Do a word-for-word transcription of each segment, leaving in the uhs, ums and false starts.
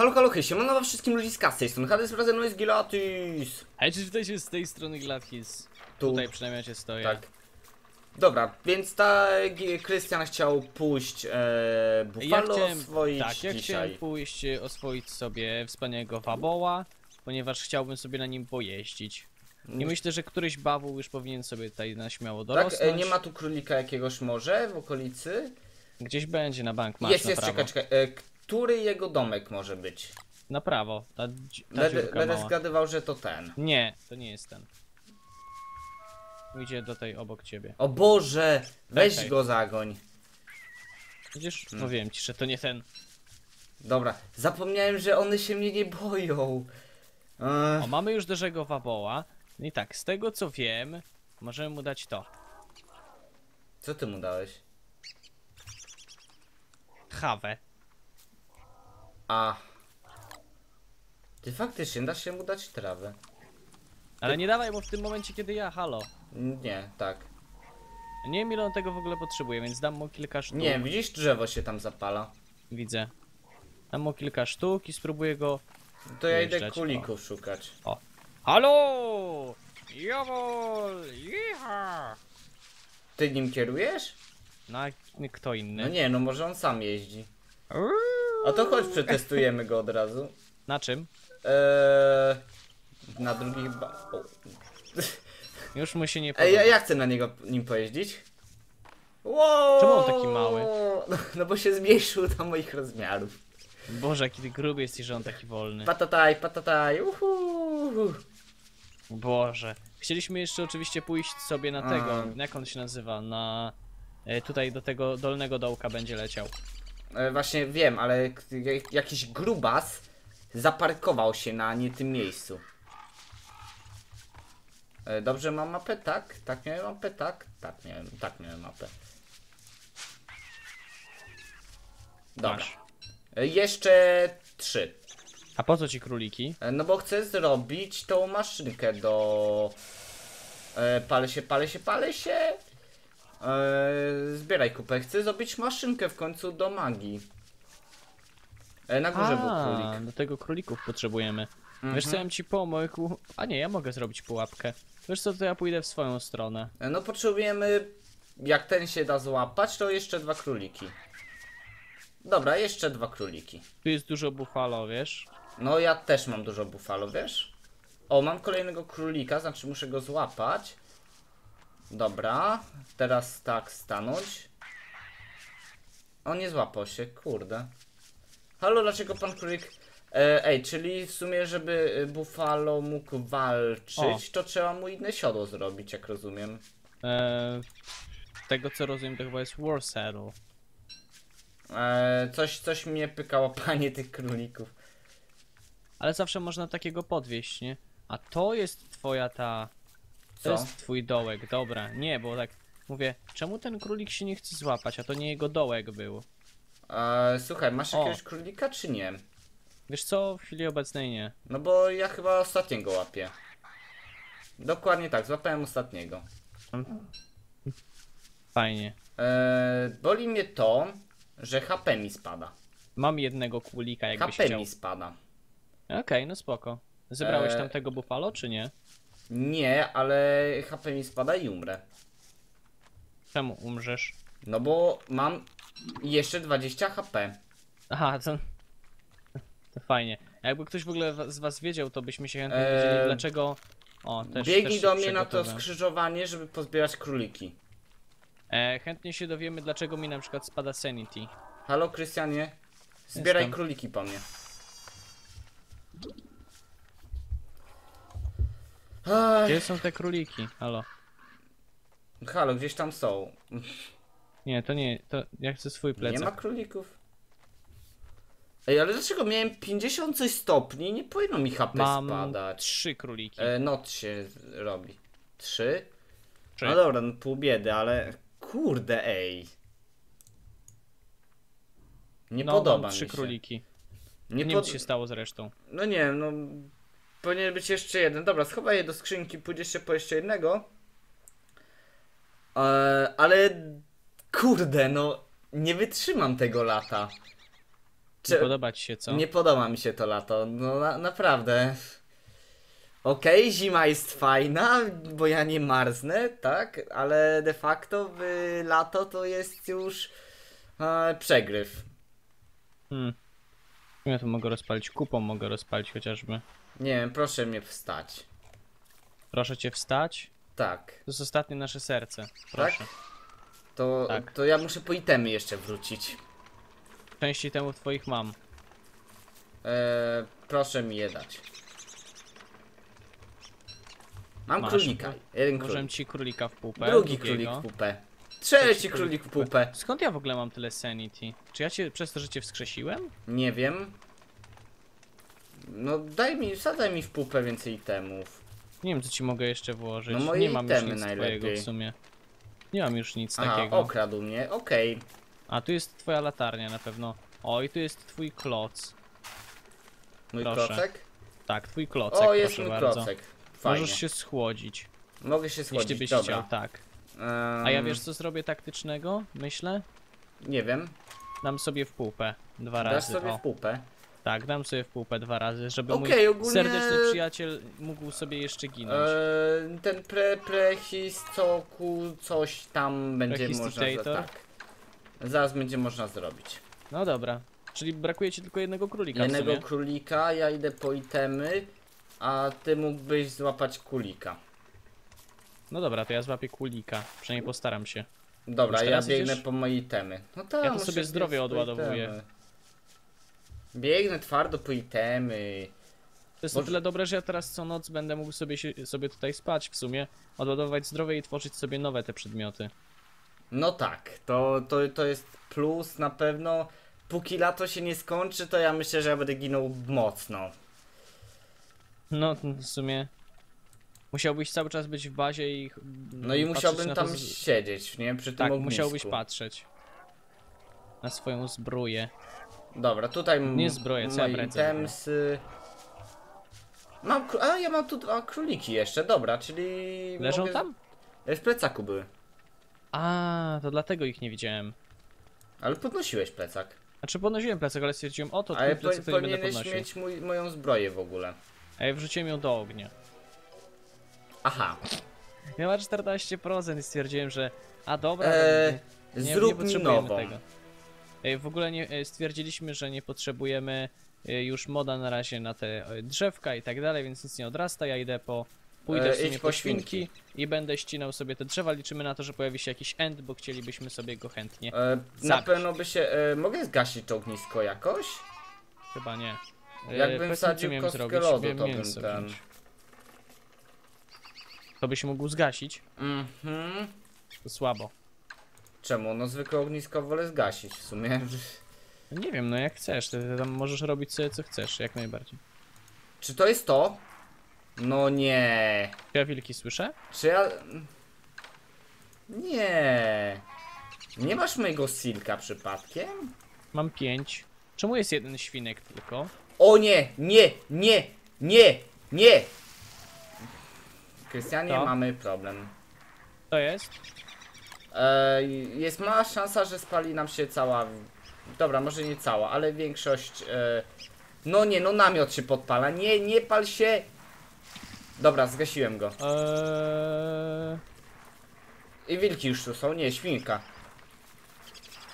Halo, halo, hej, siemano wszystkim ludziska, z tej strony Hadesiak, razem mną jest GILATHISS. Hej, czy witajcie z tej strony GILATHISS. Tu. Tutaj przynajmniej się stoję. Tak. Dobra, więc ta... Krystian chciał pójść e, bufalo ja oswoić tak, dzisiaj. Tak, ja chciałem pójść oswoić sobie wspaniałego bawoła, ponieważ chciałbym sobie na nim pojeździć. I myślę, że któryś bawoł już powinien sobie tutaj na śmiało dorosnąć. Tak, nie ma tu królika jakiegoś może w okolicy? Gdzieś będzie na bank, masz jest, na jest, prawo. Czekaj, czekaj. E, który jego domek może być? Na prawo. Ta, ta Będę zgadywał, że to ten. Nie, to nie jest ten. Idzie do tej obok ciebie. O Boże! Weź okay. go zagoń. Widzisz? Hmm. Mówiłem ci, że to nie ten. Dobra, zapomniałem, że one się mnie nie boją. Ech. O, mamy już dużego waboła. No i tak, z tego co wiem, możemy mu dać to. Co ty mu dałeś? Chawę. A. Ty faktycznie dasz się mu dać trawę. Ale ty... nie dawaj mu w tym momencie, kiedy ja, halo. Nie, tak. Nie wiem, ile on tego w ogóle potrzebuje, więc dam mu kilka sztuk. Nie, widzisz, drzewo się tam zapala. Widzę. Dam mu kilka sztuk i spróbuję go... To ja wyjeżdżać. Idę kulików o. szukać. O. Halo! Jawol! Jecha! Ty nim kierujesz? No, kto inny? No nie, no może on sam jeździ. A to chodź, przetestujemy go od razu. Na czym? Eee, na drugich ba... O. Już mu się nie podoba. Ej, ja, ja chcę na niego nim pojeździć. Wow! Czemu on taki mały? No, no bo się zmniejszył do moich rozmiarów. Boże, jaki ty gruby jesteś, że on taki wolny. Patataj, patataj, uhu. Boże. Chcieliśmy jeszcze oczywiście pójść sobie na tego, A. jak on się nazywa, na... Tutaj do tego dolnego dołka będzie leciał. Właśnie wiem, ale jakiś grubas zaparkował się na nie tym miejscu. Dobrze, mam mapę? Tak? Tak miałem mapę? Tak? Tak miałem, tak miałem mapę. Dobra. Jeszcze trzy. A po co ci króliki? No bo chcę zrobić tą maszynkę do... Palę się, palę się, palę się. Eee, zbieraj kupę. Chcę zrobić maszynkę w końcu do magii. Eee, na górze A, był królik. Do tego królików potrzebujemy. Mm-hmm. Wiesz co, ja ci pomogę. A nie, ja mogę zrobić pułapkę. Wiesz co, to ja pójdę w swoją stronę. Eee, no potrzebujemy, jak ten się da złapać, to jeszcze dwa króliki. Dobra, jeszcze dwa króliki. Tu jest dużo bufalo, wiesz? No ja też mam dużo bufalo, wiesz? O, mam kolejnego królika, znaczy muszę go złapać. Dobra, teraz tak stanąć. O, nie złapał się, kurde. Halo, dlaczego pan królik... E, ej, czyli w sumie, żeby bufalo mógł walczyć, o. to trzeba mu inne siodło zrobić, jak rozumiem. E, tego co rozumiem, to chyba jest war saddle. E, coś, coś mnie pykało, panie tych królików. Ale zawsze można takiego podwieźć, nie? A to jest twoja ta... Co? To jest twój dołek, dobra. Nie, bo tak mówię, czemu ten królik się nie chce złapać, a to nie jego dołek był. Eee, słuchaj, masz o. jakiegoś królika czy nie? Wiesz co, w chwili obecnej nie. No bo ja chyba ostatniego łapię. Dokładnie tak, złapałem ostatniego. Fajnie. Eee, boli mnie to, że H P mi spada. Mam jednego królika, jakbyś H P chciał. mi spada. Okej, okay, no spoko. Zebrałeś eee... tam tego bufalo czy nie? Nie, ale H P mi spada i umrę. Czemu umrzesz? No bo mam jeszcze dwadzieścia H P. Aha, to, to fajnie. Jakby ktoś w ogóle z was wiedział, to byśmy się chętnie wiedzieli eee... dlaczego... O, też, biegnij też do mnie na to skrzyżowanie, żeby pozbierać króliki. Eee, chętnie się dowiemy, dlaczego mi na przykład spada sanity. Halo, Krystianie, zbieraj Jestem. króliki po mnie. Gdzie są te króliki? Halo. Halo, gdzieś tam są. Nie, to nie, to ja chcę swój plecak. Nie ma królików. Ej, ale dlaczego miałem pięćdziesiąt coś stopni? Nie powinno mi H P Mam spadać. Trzy króliki. E, noc się robi. Trzy? Trzy. No dobra, no pół biedy, ale kurde ej. Nie no, podoba mi się. Trzy króliki. Nie, nie pod... się stało z resztą. No nie wiem, no... Powinien być jeszcze jeden. Dobra, schowaj je do skrzynki, pójdziesz się po jeszcze jednego. Eee, ale... Kurde, no... Nie wytrzymam tego lata. Czy... Nie podoba ci się, co? Nie podoba mi się to lato, no na, naprawdę. Okej, okay, zima jest fajna, bo ja nie marznę, tak? Ale de facto y, lato to jest już y, przegryw. Hmm. Ja to mogę rozpalić, kupą mogę rozpalić chociażby. Nie wiem, proszę mnie wstać. Proszę cię wstać? Tak. To jest ostatnie nasze serce. Proszę. Tak? To, tak. To ja muszę po itemy jeszcze wrócić. Części temu twoich mam. Eee, proszę mi je dać. Mam Masz. królika. Jeden królik. Możemy ci królika w pupę. Drugi drugiego. królik w pupę. Trzeci królik w pupę. Skąd ja w ogóle mam tyle sanity? Czy ja cię przez to, że cię wskrzesiłem? Nie wiem. No daj mi, zadaj mi w pupę więcej itemów. Nie wiem, co ci mogę jeszcze włożyć. No moje nie mam itemy już nic najlepiej. twojego w sumie. Nie mam już nic Aha, takiego. okradł mnie, okej. Okay. A tu jest twoja latarnia na pewno. O, i tu jest twój kloc. Mój proszę. klocek? Tak, twój klocek. O, jest mój bardzo. klocek. Fajnie. Możesz się schłodzić. Mogę się schłodzić, jeśli byś Dobra. chciał, tak. Um... A ja wiesz co zrobię taktycznego, myślę? Nie wiem. Dam sobie w pupę dwa Dasz razy. Dasz sobie o. w pupę? Tak, dam sobie w pupę dwa razy, żeby okay, mój ogólnie... serdeczny przyjaciel mógł sobie jeszcze ginąć. Eee, ten pre prehistoku coś tam będzie można za, tak. Zaraz będzie można zrobić. No dobra, czyli brakuje ci tylko jednego królika. Jednego królika, ja idę po itemy, a ty mógłbyś złapać kulika. No dobra, to ja złapię kulika, przynajmniej postaram się. Dobra, ja biegnę idziesz? po moje itemy. No tak, ja to sobie zdrowie odładowuję. Biegnę twardo po itemy. To jest Boże... o tyle dobre, że ja teraz co noc będę mógł sobie, się, sobie tutaj spać w sumie, odładować zdrowie i tworzyć sobie nowe te przedmioty. No tak, to, to, to jest plus na pewno. Póki lato się nie skończy, to ja myślę, że ja będę ginął mocno. No w sumie musiałbyś cały czas być w bazie i... No i musiałbym tam to... siedzieć, nie? Przy tym tak, ognisku. Musiałbyś patrzeć na swoją zbroję. Dobra, tutaj nie zbroję, co ja temsy. Mam, a ja mam tu dwa króliki jeszcze, dobra, czyli... Leżą mogę... tam? W plecaku były. A, to dlatego ich nie widziałem. Ale podnosiłeś plecak. Znaczy podnosiłem plecak, ale stwierdziłem, o to twój plecak to nie będę podnosił. mieć mój, moją zbroję w ogóle. A ja wrzuciłem ją do ognia. Aha. Miała czternaście procent i stwierdziłem, że... A dobra, eee, nie, nie, zrób nie potrzebujemy nową. tego. W ogóle nie, stwierdziliśmy, że nie potrzebujemy już moda na razie na te drzewka i tak dalej, więc nic nie odrasta. Ja idę po... Pójdę w sumie po świnki i będę ścinał sobie te drzewa. Liczymy na to, że pojawi się jakiś end, bo chcielibyśmy sobie go chętnie e, Na pewno by się... E, mogę zgasić to ognisko jakoś? Chyba nie. E, Jakbym wsadził kostkę zrobić, lodu, to bym ten... To by się mógł zgasić? Mhm. Słabo. Czemu? No zwykłe ognisko wolę zgasić w sumie. Nie wiem, no jak chcesz, ty, ty tam możesz robić sobie co chcesz, jak najbardziej. Czy to jest to? No nie. Czy ja wilki słyszę? Czy ja... Nie. Nie masz mojego silka przypadkiem? Mam pięć. Czemu jest jeden świnek tylko? O nie, nie, nie, nie, nie. Krystianie, to? mamy problem. To jest? E, jest mała szansa, że spali nam się cała... Dobra, może nie cała, ale większość... E... No nie, no namiot się podpala. Nie, nie pal się. Dobra, zgasiłem go. Eee... I wilki już tu są, nie, świnka.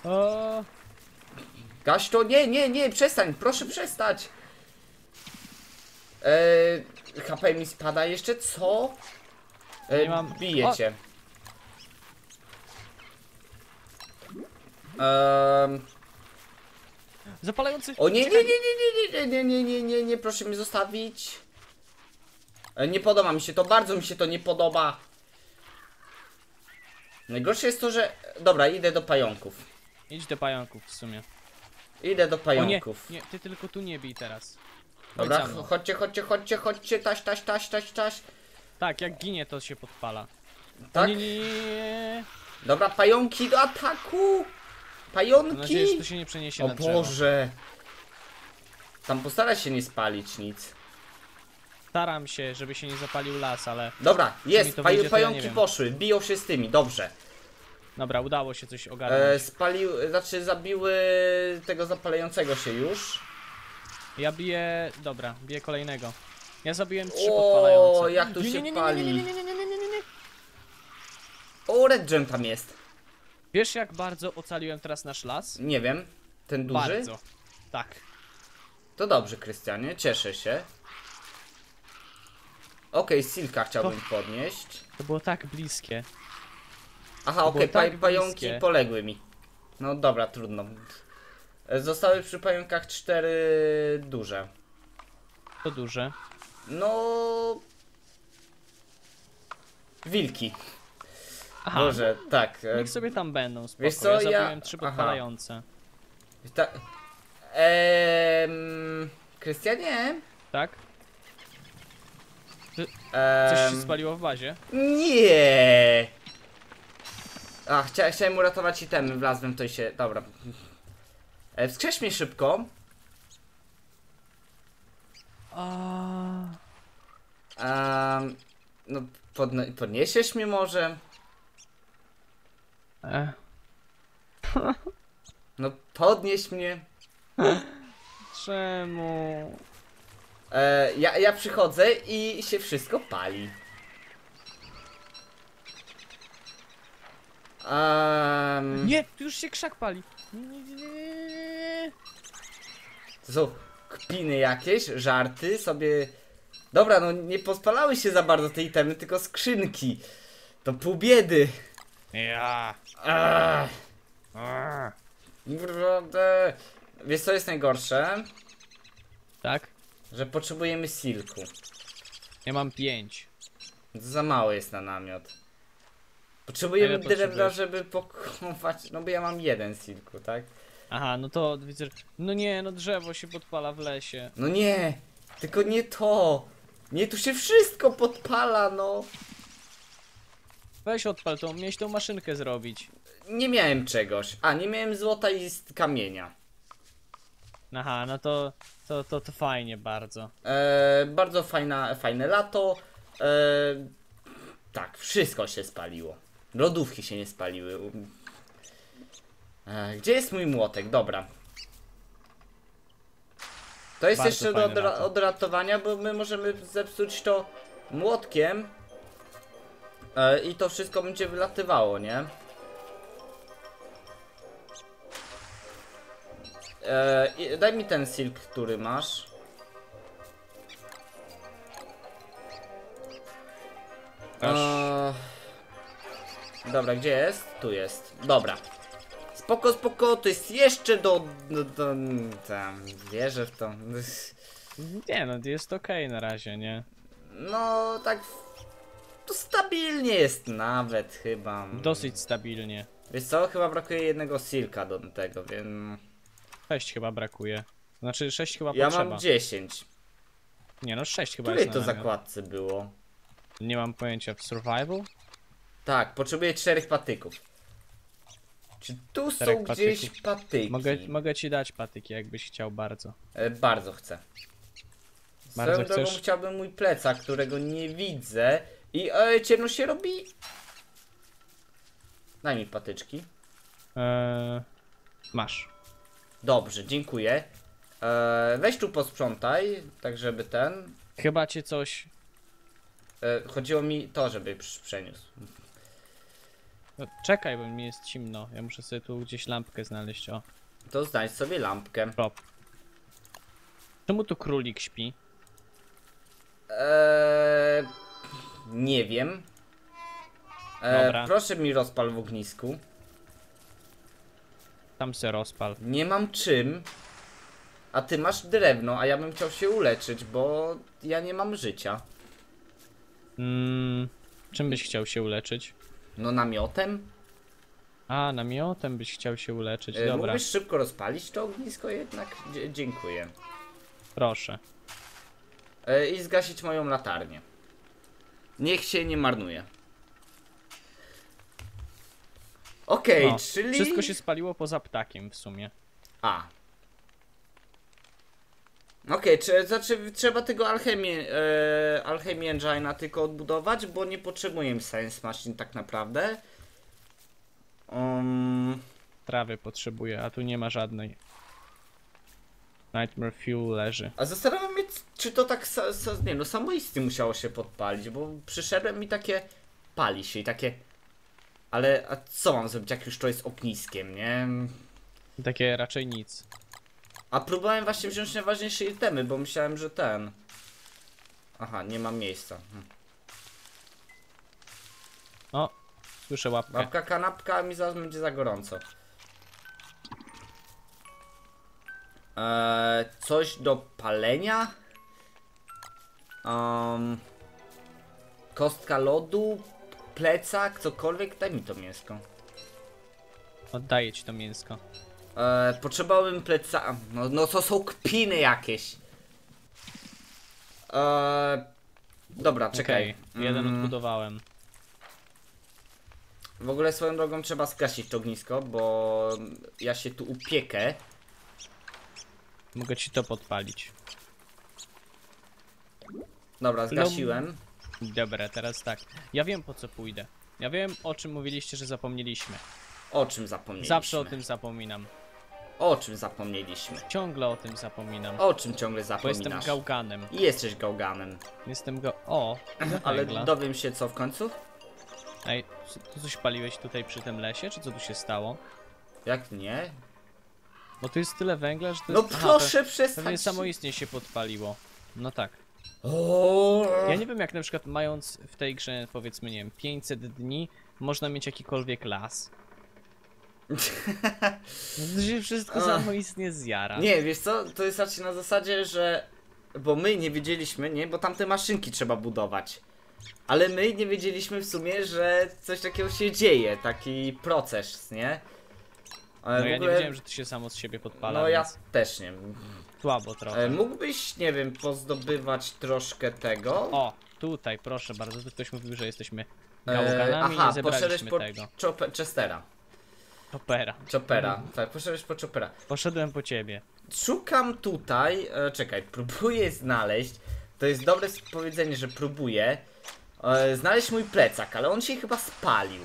Eee... Gaś to, nie, nie, nie, przestań, proszę przestać. Eee, H P mi spada jeszcze, co? Eee, nie mam... Bije cię. Eee... Zapalający... O nie, nie, nie, nie, nie, nie, nie, nie, nie, nie, nie, proszę mnie zostawić. Nie podoba mi się to, bardzo mi się to nie podoba. Najgorsze jest to, że... Dobra, idę do pająków. Idź do pająków w sumie. Idę do pająków. O nie, nie, ty tylko tu nie bij teraz. Chodź Dobra, chodźcie, chodźcie, chodźcie, chodźcie, taś, taś, taś, taś, taś. Tak, jak ginie to się podpala. Tak? Nie, nie, nie. Dobra, pająki do ataku! Pająki! Mam nadzieję, że to się nie przeniesie na drzewo. O Boże! Tam postara się nie spalić nic. Staram się, żeby się nie zapalił las, ale... Dobra, jest, wyjdzie, pająki ja poszły, biją się z tymi, dobrze. Dobra, udało się coś ogarnąć. E, spaliły, znaczy zabiły tego zapalającego się już. Ja biję, dobra, biję kolejnego. Ja zabiłem trzy podpalające. O, jak tu się pali. O, Red Gem tam jest. Wiesz, jak bardzo ocaliłem teraz nasz las? Nie wiem, ten duży? Bardzo, tak. To dobrze, Krystianie, cieszę się. Okej, okay, Silka chciałbym to... podnieść. To było tak bliskie. Aha, okej, okay, tak pająki poległy mi. No dobra, trudno. Zostały przy pająkach cztery duże. To duże? No... Wilki. Aha. Boże, tak. Niech sobie tam będą, spoko. Wiesz co, ja zabiłem ja... trzy podpalające. Ta... Ehm... Krystianie? Tak? Ty... Ehm... Coś się spaliło w bazie? Nie. A, chcia... chciałem uratować itemy, wlazłem to i się... Dobra. E, wskrzesz mnie szybko. Ehm... No, podno... podniesiesz mnie może? No podnieś mnie. Czemu? E, ja, ja przychodzę i się wszystko pali. Um... Nie, już się krzak pali. To są kpiny jakieś, żarty sobie. Dobra, no nie pospalały się za bardzo te itemy, tylko skrzynki. To pół biedy. Ja. Aaaa. Aaaa. Wiesz co jest najgorsze? Tak? Że potrzebujemy silku. Ja mam pięć. Za mało jest na namiot. Potrzebujemy drewna, żeby pokować. No bo ja mam jeden silku, tak? Aha, no to widzę. No nie, no drzewo się podpala w lesie. No nie, tylko nie to. Nie, tu się wszystko podpala, no. Weź odpal tą, miałeś tą maszynkę zrobić. Nie miałem czegoś. A, nie miałem złota i z kamienia. Aha, no to to, to, to fajnie bardzo. Eee, bardzo fajna, fajne lato. Eee, tak, wszystko się spaliło. Lodówki się nie spaliły. Eee, gdzie jest mój młotek? Dobra. To jest bardzo jeszcze do odra odratowania, bo my możemy zepsuć to młotkiem. I to wszystko będzie wylatywało, nie? Eee, daj mi ten silk, który masz. Eee, dobra, gdzie jest? Tu jest. Dobra. Spoko, spoko, to jest jeszcze do... do, do tam, wierzę w to. Nie no, jest okej na razie, nie? No, tak... To stabilnie jest nawet chyba. Dosyć stabilnie. Wiesz co, chyba brakuje jednego silka do tego, więc... sześć chyba brakuje. Znaczy sześć chyba potrzeba. Ja mam dziesięć. Nie no, sześć chyba. Której jest to na zakładce było? Nie mam pojęcia. W survival? Tak, potrzebuję czterech patyków. Czy tu czterech są patyków. Gdzieś patyki? Mogę, mogę ci dać patyki, jakbyś chciał bardzo. E, bardzo chcę. Bardzo Swoją chcesz? Drogą chciałbym mój plecak, którego nie widzę. I e, ciemno się robi. Daj mi patyczki. Eee, masz. Dobrze, dziękuję. Eee, weź tu posprzątaj, tak żeby ten... Chyba cię coś... Eee, chodziło mi to, żeby przeniósł. No, czekaj, bo mi jest zimno. Ja muszę sobie tu gdzieś lampkę znaleźć, o. To znajdź sobie lampkę. Prop. Czemu tu królik śpi? Eee... Nie wiem. E, proszę mi rozpal w ognisku. Tam se rozpal. Nie mam czym. A ty masz drewno, a ja bym chciał się uleczyć, bo ja nie mam życia. Mm, czym byś chciał się uleczyć? No namiotem. A, namiotem byś chciał się uleczyć, e, dobra. Mógłbyś szybko rozpalić to ognisko jednak? Dzie- dziękuję. Proszę. E, I zgasić moją latarnię. Niech się nie marnuje. Okej, okay, czyli... Wszystko się spaliło poza ptakiem w sumie. A. Okej, okay, znaczy trzeba tego alchemii, e, Alchemy Engine'a tylko odbudować, bo nie potrzebujemy Science Machine tak naprawdę. Um... Trawy potrzebuję, a tu nie ma żadnej. Nightmare Fuel leży. A zastanawiam się, czy to tak sa, sa, nie, no samoistnie musiało się podpalić, bo przyszedłem i takie pali się i takie... Ale a co mam zrobić, jak już to jest ogniskiem, nie? Takie raczej nic. A próbowałem właśnie wziąć najważniejsze itemy, bo myślałem, że ten... Aha, nie mam miejsca. Hm. O, słyszę łapkę. Łapka, kanapka, mi zaraz będzie za gorąco. Eee, coś do palenia. Um, kostka lodu, plecak, cokolwiek. Daj mi to mięsko. Oddaję ci to mięsko. Eee, potrzebowałbym plecaka. No, no to są kpiny jakieś. Eee, dobra, czekaj. Okay, jeden mm. odbudowałem. W ogóle swoją drogą trzeba zgasić to ognisko, bo ja się tu upiekę. Mogę ci to podpalić. Dobra, zgasiłem. No, dobra, teraz tak. Ja wiem, po co pójdę. Ja wiem, o czym mówiliście, że zapomnieliśmy. O czym zapomnieliśmy? Zawsze o tym zapominam. O czym zapomnieliśmy? Ciągle o tym zapominam. O czym ciągle zapominasz? Bo jestem gałganem. Jesteś gałganem. Jestem go... O! Ale dowiem się co w końcu? Ej, ty coś paliłeś tutaj przy tym lesie? Czy co tu się stało? Jak nie? Bo tu jest tyle węgla, że to no jest... No proszę przestać! Pewnie samoistnie się podpaliło. No tak. O! Ja nie wiem, jak na przykład mając w tej grze, powiedzmy, nie wiem, pięćset dni, można mieć jakikolwiek las. To się wszystko samoistnie zjara. Nie, wiesz co? To jest raczej na zasadzie, że... Bo my nie wiedzieliśmy, nie? Bo tamte maszynki trzeba budować. Ale my nie wiedzieliśmy w sumie, że coś takiego się dzieje. Taki proces, nie? Ale no ja ogóle... nie wiedziałem, że ty się samo z siebie podpala. No ja więc... też nie wiem. Słabo trochę. Mógłbyś, nie wiem, pozdobywać troszkę tego? O, tutaj proszę bardzo, tu ktoś mówił, że jesteśmy gałganami i e, nie zebraliśmy po tego. Chopper, Chestera. Chopera. Chopera, mm. tak, poszedłeś po Chopera. Poszedłem po ciebie. Szukam tutaj, e, czekaj, próbuję znaleźć. To jest dobre powiedzenie, że próbuję e, znaleźć mój plecak, ale on się chyba spalił.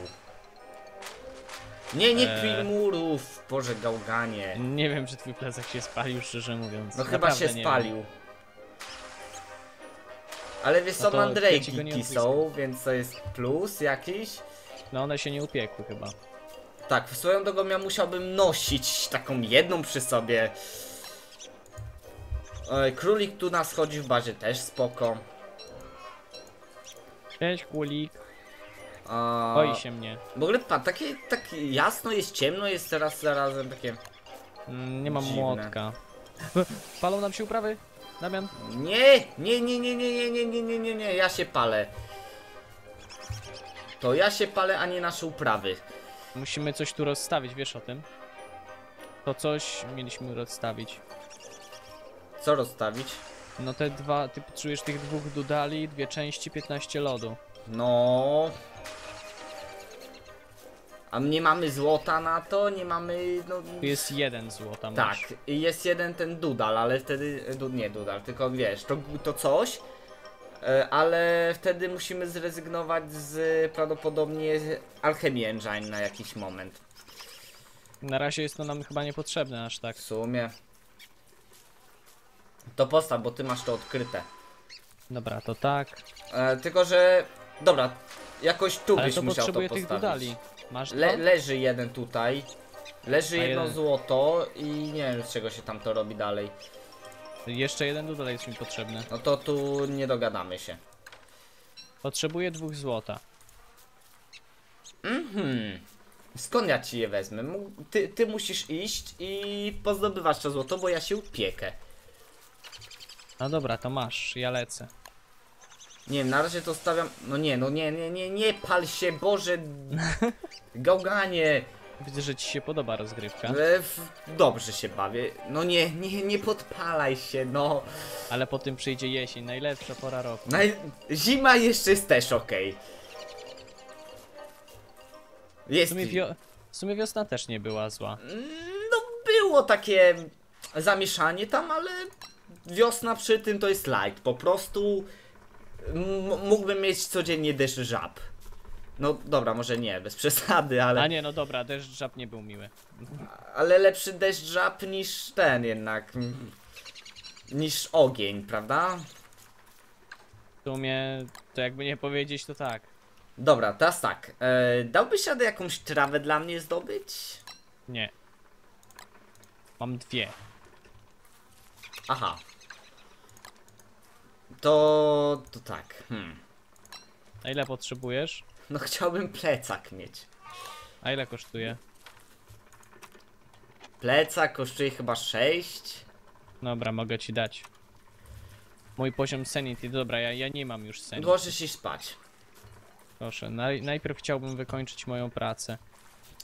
Nie, nie eee... murów, Boże gałganie. Nie wiem, czy twój plecak się spalił, szczerze mówiąc. No chyba się spalił. Wiem. Ale wiesz, no są mandrejki są, więc to jest plus jakiś. No one się nie upiekły chyba. Tak, w swoją drogą ja musiałbym nosić taką jedną przy sobie. Oj, królik tu nas chodzi w bazie, też spoko. Cześć królik. A... Boi się mnie. W ogóle pan, takie tak jasno jest, ciemno jest teraz zarazem takie... Mm, nie mam dziwne. Młotka. Palą nam się uprawy, Damian? Nie, nie, nie, nie, nie, nie, nie, nie, nie, nie, ja się palę. To ja się palę, a nie nasze uprawy. Musimy coś tu rozstawić, wiesz o tym? To coś mieliśmy rozstawić. Co rozstawić? No te dwa, ty potrzebujesz tych dwóch dudali, dwie części, piętnaście lodu. No. A nie mamy złota na to, nie mamy... No... Jest jeden złota. Tak, masz. Jest jeden ten dudal, ale wtedy... Nie dudal, tylko wiesz, to, to coś. Ale wtedy musimy zrezygnować z prawdopodobnie Alchemy Engine na jakiś moment. Na razie jest to nam chyba niepotrzebne aż tak. W sumie. To postaw, bo ty masz to odkryte. Dobra, to tak. E, tylko, że... Dobra, jakoś tu ale byś to musiał to postawić. Tych dudali. Masz to? Le leży jeden tutaj. Leży a jedno jeden. Złoto i nie wiem, z czego się tam to robi dalej. Jeszcze jeden dudal jest mi potrzebny. No to tu nie dogadamy się. Potrzebuję dwóch złota. Mhm. Skąd ja ci je wezmę? Ty, ty musisz iść i pozdobywać to złoto, bo ja się upiekę. No dobra, to masz, ja lecę. Nie, na razie to stawiam. No nie, no nie, nie, nie, nie pal się, Boże. Gałganie. Widzę, że ci się podoba rozgrywka. W... Dobrze się bawię. No nie, nie, nie podpalaj się, no. Ale po tym przyjdzie jesień, najlepsza pora roku. Naj... Zima jeszcze jest też okej. Okay. Jest. W sumie, wio... w sumie wiosna też nie była zła. No było takie zamieszanie tam, ale wiosna przy tym to jest light. Po prostu... M mógłbym mieć codziennie deszcz żab. No dobra, może nie, bez przesady, ale... A nie, no dobra, deszcz żab nie był miły. Ale lepszy deszcz żab niż ten jednak. Niż ogień, prawda? W sumie, to jakby nie powiedzieć, to tak. Dobra, teraz tak. E, dałbyś radę jakąś trawę dla mnie zdobyć? Nie. Mam dwie. Aha. To... to tak. Hmm. A ile potrzebujesz? No chciałbym plecak mieć. A ile kosztuje? Plecak kosztuje chyba sześć. Dobra, mogę ci dać. Mój poziom sanity, dobra, ja, ja nie mam już sanity. Możesz iść spać. Proszę, naj, najpierw chciałbym wykończyć moją pracę.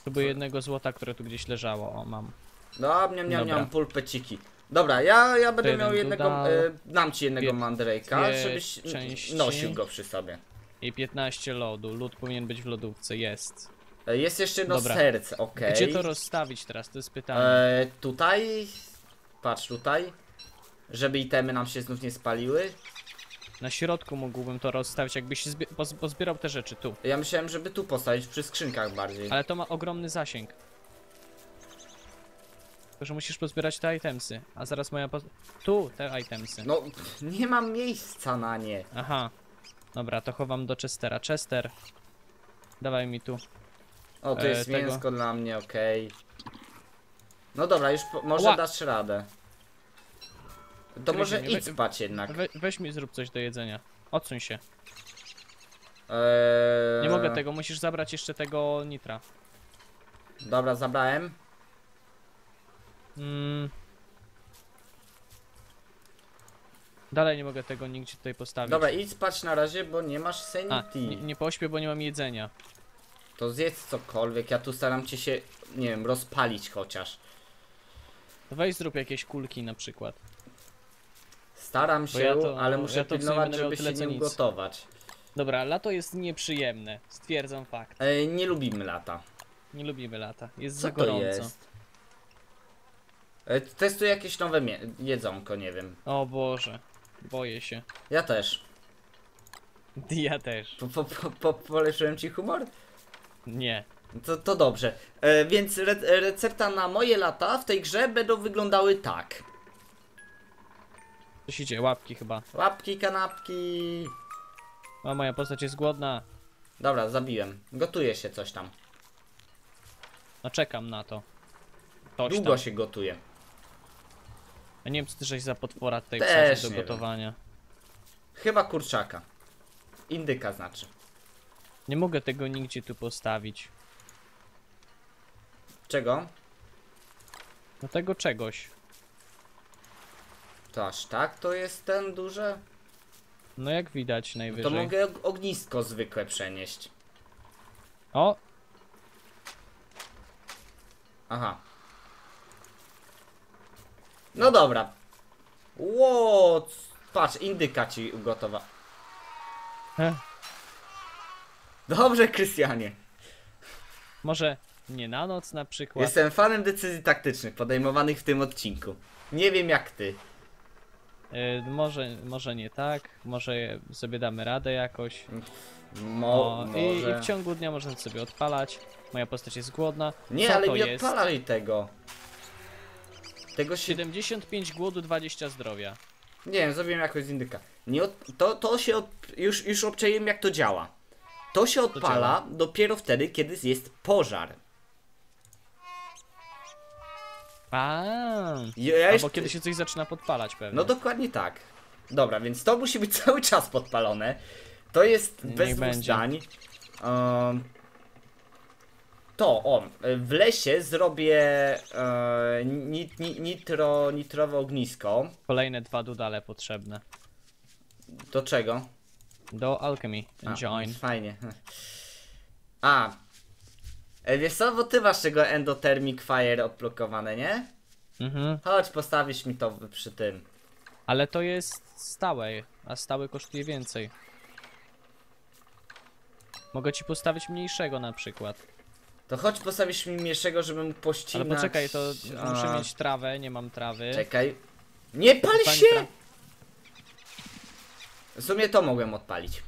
Próbuję jednego złota, które tu gdzieś leżało, o mam. No, miam, miam, miam, pulpeciki. Dobra, ja, ja będę miał jednego, y, dam ci jednego mandrake'a, żebyś części. Nosił go przy sobie. I piętnaście lodu, lód powinien być w lodówce, jest. Jest jeszcze jedno dobra. Serce, okej. Okay. Gdzie to rozstawić teraz, to jest pytanie. E, tutaj, patrz tutaj, żeby itemy nam się znów nie spaliły. Na środku mógłbym to rozstawić, jakbyś pozbierał te rzeczy tu. Ja myślałem, żeby tu postawić, przy skrzynkach bardziej. Ale to ma ogromny zasięg. Tylko, że musisz pozbierać te itemsy, a zaraz moja poz... Tu, te itemsy. No, nie mam miejsca na nie. Aha. Dobra, to chowam do Chestera. Chester, dawaj mi tu. O, to jest e, mięsko tego. Dla mnie, okej. Okay. No dobra, już po, może Ła. Dasz radę. To Krystian, może idź spać jednak. We, weź mi zrób coś do jedzenia. Odsuń się. Eee... Nie mogę tego, musisz zabrać jeszcze tego nitra. Dobra, zabrałem. Mm. Dalej nie mogę tego nigdzie tutaj postawić. Dobra, idź spać na razie, bo nie masz sanity. A, nie, nie pośpię, bo nie mam jedzenia. To zjedz cokolwiek, ja tu staram cię się, nie wiem, rozpalić chociaż. Weź zrób jakieś kulki na przykład. Staram się, ja to, ale muszę ja pilnować, żeby się nie ugotować. Dobra, lato jest nieprzyjemne, stwierdzam fakt. E, nie lubimy lata. Nie lubimy lata, jest co za gorąco. To jest? E, testuję jakieś nowe jedzonko, nie wiem. O Boże, boję się. Ja też. Ja też. Po, po, po, po, polepszyłem ci humor? Nie. To, to dobrze. E, więc re recepta na moje lata w tej grze będą wyglądały tak. Coś idzie, łapki chyba. Łapki, kanapki. O, moja postać jest głodna. Dobra, zabiłem. Gotuje się coś tam. No czekam na to. Toś Długo tam. się gotuje. Ja nie wiem, co ty żeś za potwora tutaj wsadził do gotowania. Wiem. Chyba kurczaka. Indyka znaczy. Nie mogę tego nigdzie tu postawić. Czego? No tego czegoś. To aż tak to jest ten duże? No jak widać najwyżej. No to mogę ognisko zwykłe przenieść. O! Aha. No dobra. Ło! Patrz, indyka ci ugotowa. He. Dobrze, Krystianie. Może nie na noc na przykład. Jestem fanem decyzji taktycznych podejmowanych w tym odcinku. Nie wiem jak ty. Yy, może, może nie tak, może sobie damy radę jakoś. Mo, no, i, i w ciągu dnia można sobie odpalać. Moja postać jest głodna. Nie, co ale to nie jest? Odpalaj tego. Tego się... siedemdziesiąt pięć głodu, dwadzieścia zdrowia. Nie wiem, zrobiłem jakoś z indyka. Nie od... to, to się od... już, już obczaiłem jak to działa. To się odpala to dopiero wtedy, kiedy jest pożar. Aaaa, ja albo kiedy się coś zaczyna podpalać pewnie. No dokładnie tak. Dobra, więc to musi być cały czas podpalone. To jest bez dwóch zdań. um, To, o, w lesie zrobię e, nit, nit, nitro, nitrowe ognisko. Kolejne dwa dudale potrzebne. Do czego? Do Alchemy Engine. A, fajnie. A wiesz co, bo ty masz tego Endothermic Fire odblokowane, nie? Mhm. Chodź, postawisz mi to przy tym. Ale to jest stałe, a stałe kosztuje więcej. Mogę ci postawić mniejszego na przykład. To chodź, postawisz mi mniejszego, żebym pościnać... Ale poczekaj, to a... muszę mieć trawę, nie mam trawy. Czekaj. Nie pal Pani się! Tra... W sumie to mogłem odpalić.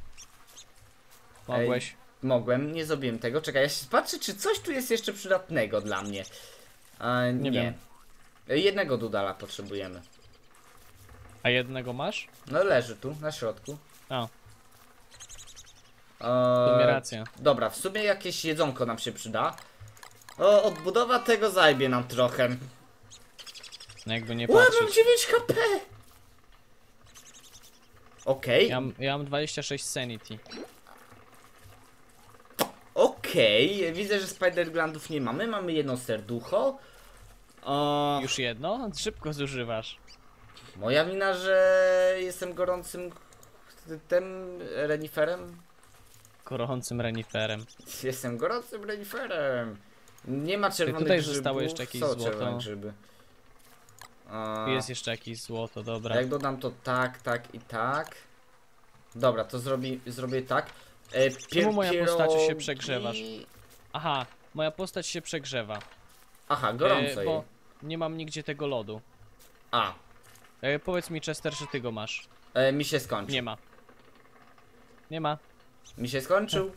Mogłeś. Ej. mogłem, nie zrobiłem tego. Czekaj, ja się patrzę, czy coś tu jest jeszcze przydatnego dla mnie. E, nie. nie. Wiem. Jednego dudala potrzebujemy. A jednego masz? No leży tu, na środku. O. E, racja. Dobra, w sumie jakieś jedzonko nam się przyda. O, odbudowa tego zajmie nam trochę. No jakby nie patrzeć. O, mam dziewięć HP! Okej. Okay. Ja, ja mam dwadzieścia sześć sanity. Okej, okay. Widzę, że spider glandów nie mamy. Mamy jedno serducho. O... Już jedno? Szybko zużywasz. Moja wina, że jestem gorącym tym reniferem. Gorącym reniferem. Jestem gorącym reniferem. Nie ma czerwonych tutaj grzybów. Zostało jeszcze jakieś są złoto. Grzyby. A... Jest jeszcze jakieś złoto, dobra. Jak dodam to tak, tak i tak. Dobra, to zrobi, zrobię tak. E, pier Czemu moja postać się przegrzewasz? Aha, moja postać się przegrzewa. Aha, gorąco e, bo nie mam nigdzie tego lodu. A. E, powiedz mi, Chester, czy ty go masz? E, mi się skończył. Nie ma. Nie ma. Mi się skończył.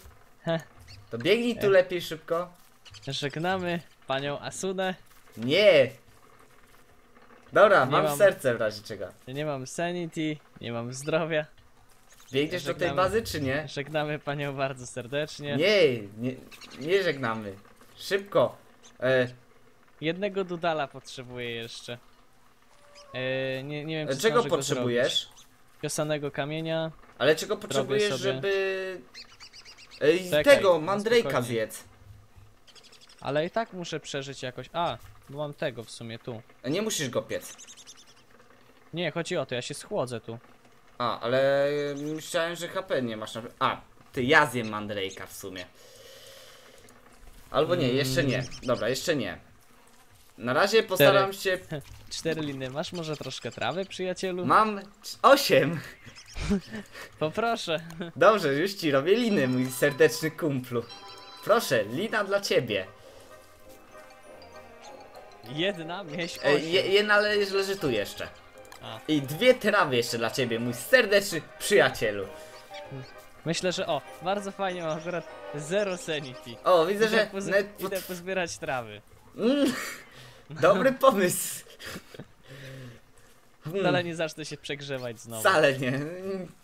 To biegnij tu e. lepiej szybko. Żegnamy panią Asunę. Nie! Dobra, nie mam, mam serce w razie czego. Nie mam sanity, nie mam zdrowia. Biegniesz do tej bazy czy nie? Żegnamy panią bardzo serdecznie. Nie, nie, nie żegnamy. Szybko. E... Jednego dudala potrzebuję jeszcze. E, nie, nie wiem, czego potrzebujesz? Piosanego kamienia. Ale czego potrzebujesz, sobie... żeby... E, Czekaj, tego, mandrake'a zjedz. Ale i tak muszę przeżyć jakoś. A, bo mam tego w sumie tu. Nie musisz go piec. Nie, chodzi o to, ja się schłodzę tu. A, ale myślałem, że H P nie masz na... A, ty, ja zjem mandrake'a w sumie. Albo nie, jeszcze nie. Dobra, jeszcze nie. Na razie postaram Cztery. się... Cztery liny, masz może troszkę trawy, przyjacielu? Mam osiem. Poproszę. Dobrze, już ci robię liny, mój serdeczny kumplu. Proszę, lina dla ciebie. Jedna, mieć osiem. E, jedna leży tu jeszcze. A. I dwie trawy jeszcze dla ciebie, mój serdeczny przyjacielu. Myślę, że o, bardzo fajnie, mam akurat zero sanity. O, widzę, idę że... Poz... Net... Idę pozbierać trawy. Mm, dobry pomysł. Wcale hmm. nie zacznę się przegrzewać znowu. Wcale nie.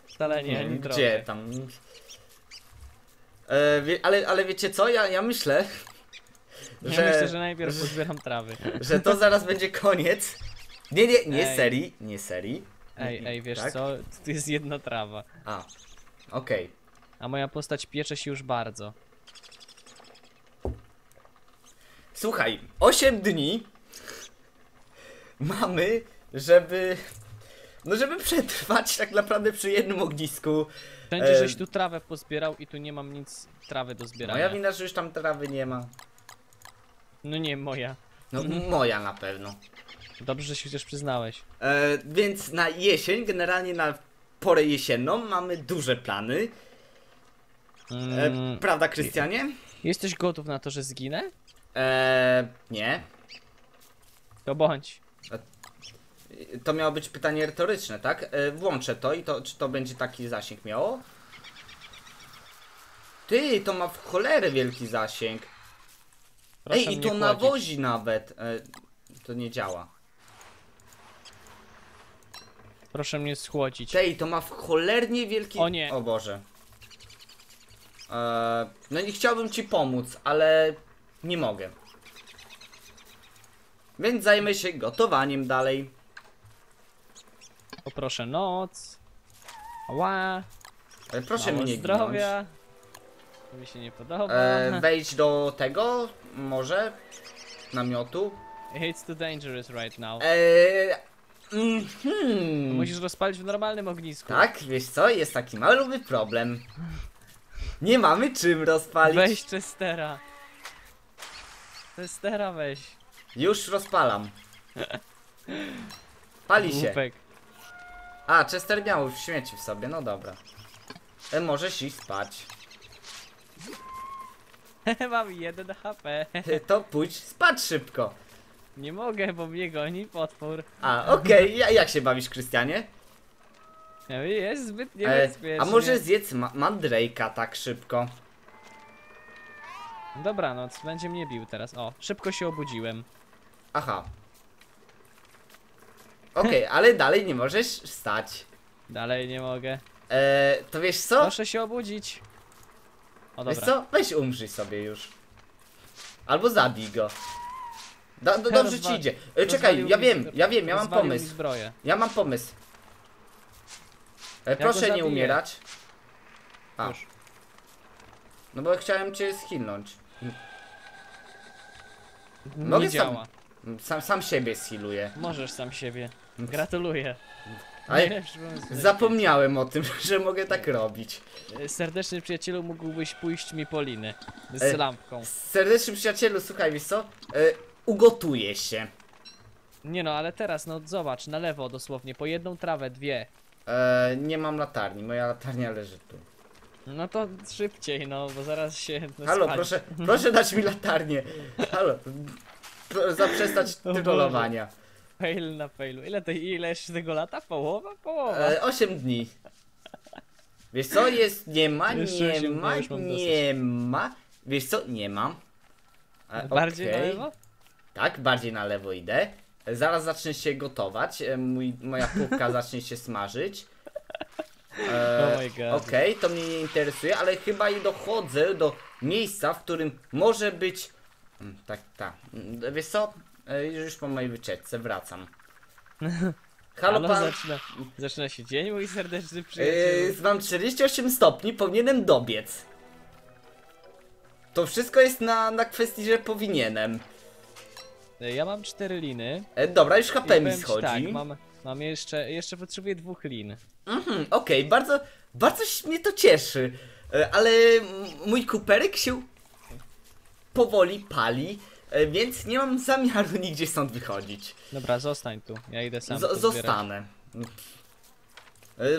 Wcale nie, ani trochę. Gdzie tam? E, wie, ale, ale wiecie co? Ja, ja myślę... Ja że, myślę, że najpierw że, pozbieram trawy. Że to zaraz będzie koniec. Nie, nie, nie ej. serii, nie serii. Ej, ej, wiesz tak? co? Tu jest jedna trawa. A, okej. Okay. A moja postać piecze się już bardzo. Słuchaj, osiem dni mamy, żeby... No żeby przetrwać tak naprawdę przy jednym ognisku. Wszędzie, żeś tu trawę pozbierał i tu nie mam nic trawy do zbierania. Moja wina, że już tam trawy nie ma. No nie, moja. No moja na pewno. Dobrze, że się chociaż przyznałeś. E, więc na jesień, generalnie na porę jesienną mamy duże plany. E, prawda, Krystianie? Jesteś gotów na to, że zginę? E, nie. To bądź. To miało być pytanie retoryczne, tak? E, włączę to i to, czy to będzie taki zasięg miało? Ty, to ma w cholerę wielki zasięg. Proszę. Ej, i to nawozi nawet. E, to nie działa. Proszę mnie schłodzić. Ej, to ma w cholernie wielki... O nie. O Boże. E, no nie chciałbym ci pomóc, ale nie mogę. Więc zajmę się gotowaniem dalej. Poproszę noc. Ła. E, proszę mnie zdrowia. To mi się nie podoba. E, wejdź do tego, może? Namiotu. It's too dangerous right now. Eee, mm -hmm. Musisz rozpalić w normalnym ognisku. Tak, wiesz co? Jest taki mały problem. Nie mamy czym rozpalić. Weź Chestera. Chestera weź. Już rozpalam. Pali się. Łupek. A, Chester miał w śmieci w sobie, no dobra. E, możesz iść spać. Mam jeden HP. To pójdź spać szybko. Nie mogę, bo mnie goni potwór. A, okej, okay. Jak się bawisz, Krystianie? Jest zbyt niebezpiecznie. E, a może zjedz ma mandrake'a tak szybko? Dobranoc, będzie mnie bił teraz. O, szybko się obudziłem. Aha. Okej, okay, ale dalej nie możesz wstać. Dalej nie mogę. Eee, to wiesz co? Muszę się obudzić. O, dobra. Wiesz co? Weź umrzyj sobie już. Albo zabij go. Do, do, dobrze Rozwa ci idzie. E, czekaj, ja wiem, ja wiem, ja mam pomysł. Ja mam pomysł. E, ja proszę nie umierać. A. Już. No bo chciałem cię schilnąć. Mogę nie działa. Sam, sam, sam siebie schiluję. Możesz sam siebie. Gratuluję. Ale zapomniałem o tym, że mogę tak robić. Serdeczny przyjacielu, mógłbyś pójść mi po liny z lampką. Serdeczny przyjacielu, słuchaj, wiesz co? Ugotuję się. Nie no, ale teraz no zobacz, na lewo dosłownie, po jedną trawę, dwie. Eee, nie mam latarni, moja latarnia leży tu. No to szybciej no, bo zaraz się... No, halo, spali. proszę, proszę dać mi latarnię. Halo, zaprzestać trollowania. Fail na failu. Ile to, ile jeszcze tego lata? Połowa? Połowa. E, osiem dni. Wiesz co, jest, nie ma, nie ma, nie ma. Wiesz co, nie ma. E, bardziej okay. na lewo? Tak, bardziej na lewo idę. Zaraz zacznie się gotować, Mój, moja półka zacznie się smażyć. E, oh my God. Okej, okay, to mnie nie interesuje, ale chyba i dochodzę do miejsca, w którym może być... Tak, tak. Wiesz co? Już po mojej wycieczce, wracam. Halo, pan... zaczyna, zaczyna się dzień, mój serdeczny przyjaciel. Mam yy, czterdzieści osiem stopni, powinienem dobiec. To wszystko jest na, na kwestii, że powinienem. Ja mam cztery liny. E, dobra, już H P mi schodzi. Tak, mam, mam jeszcze, jeszcze potrzebuję dwóch lin. Mhm, okej, okay, bardzo, bardzo mnie to cieszy. Ale mój kuperek się powoli pali. Więc nie mam zamiaru nigdzie stąd wychodzić. Dobra, zostań tu, ja idę sam. Z zostanę.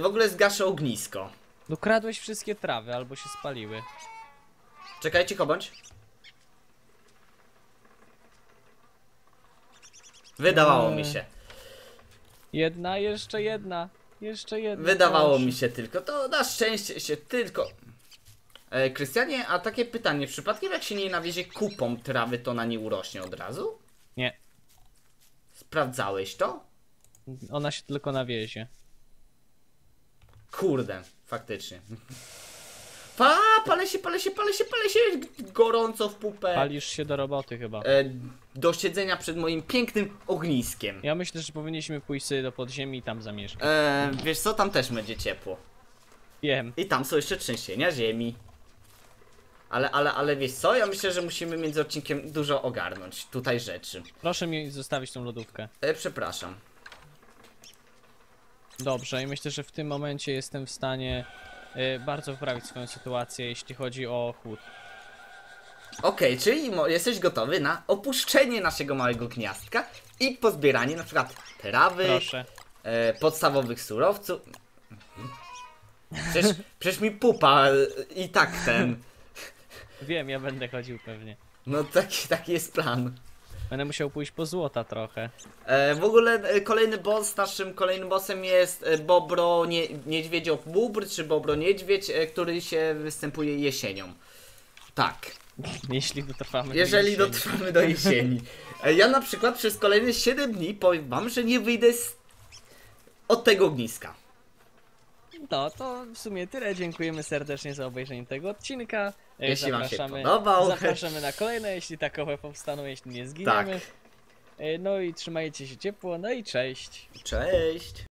W ogóle zgaszę ognisko. No kradłeś wszystkie trawy, albo się spaliły. Czekaj, cicho bądź. Wydawało eee. mi się. Jedna, jeszcze jedna, jeszcze jedna. Wydawało mi się tylko, to na szczęście się tylko... Krystianie, a takie pytanie, przypadkiem jak się nie nawiezie kupą trawy, to ona nie urośnie od razu? Nie. Sprawdzałeś to? Ona się tylko nawiezie. Kurde, faktycznie. Pa, palę się, palę się, palę się, palę się, gorąco w pupę. Palisz się do roboty chyba. E, do siedzenia przed moim pięknym ogniskiem. Ja myślę, że powinniśmy pójść sobie do podziemi i tam zamieszkać. E, wiesz co, tam też będzie ciepło. Wiem. I tam są jeszcze trzęsienia ziemi. Ale, ale, ale wiesz co? Ja myślę, że musimy między odcinkiem dużo ogarnąć tutaj rzeczy. Proszę mi zostawić tą lodówkę. E, przepraszam. Dobrze, i myślę, że w tym momencie jestem w stanie y, bardzo poprawić swoją sytuację, jeśli chodzi o chłód. Okej, okay, czyli jesteś gotowy na opuszczenie naszego małego gniazdka i pozbieranie na przykład trawy, y, podstawowych surowców. Mhm. Przecież, przecież mi pupa i tak ten... Wiem, ja będę chodził pewnie. No taki, taki jest plan. Będę musiał pójść po złota trochę. E, w ogóle kolejny boss, naszym kolejnym bossem jest Bobro nie, Niedźwiedzio Bóbr, czy Bobro Niedźwiedź, który się występuje jesienią. Tak. Jeśli dotrwamy Jeżeli do jesieni. dotrwamy do jesieni. Ja na przykład przez kolejne siedem dni powiem wam, że nie wyjdę z... od tego ogniska. No to w sumie tyle, dziękujemy serdecznie za obejrzenie tego odcinka. Jeśli wam się podobał. Zapraszamy na kolejne, jeśli takowe powstaną, jeśli nie zginiemy. Tak. No i trzymajcie się ciepło, no i cześć. Cześć.